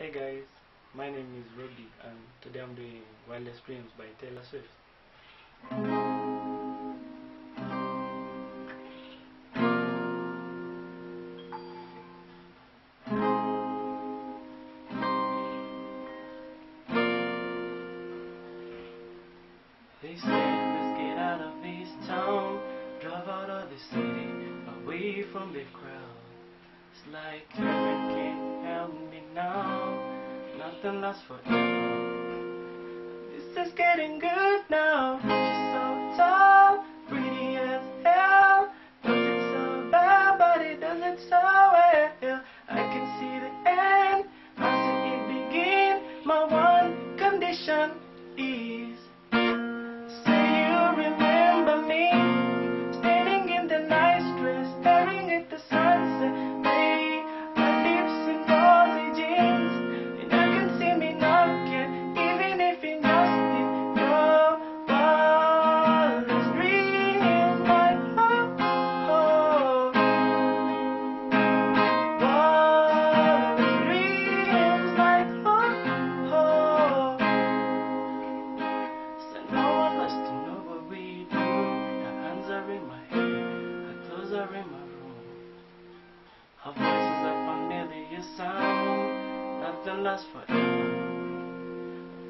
Hey guys, my name is Robbie and today I'm doing Wildest Dreams by Taylor Swift. They say, let's get out of this town, drive out of the city, away from the crowd. It's like heaven can't help me now, nothing lasts forever. This is getting good now. She's so tall, pretty as hell, does it so bad, but it does it so well. I can see the end, I see it begin. My one condition is, in my head, her clothes are in my room, her voice is a familiar sound, nothing lasts forever.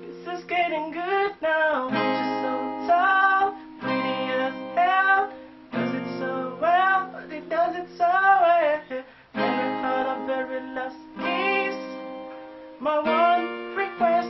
This is getting good now. She's so tall, pretty as hell, does it so well, but it does it so well. Never heard a very last kiss, my one request.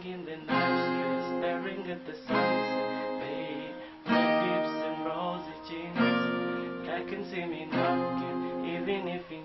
In the night street, staring at the sunset, babe, red lips and rosy cheeks. I can see me knocking, even if you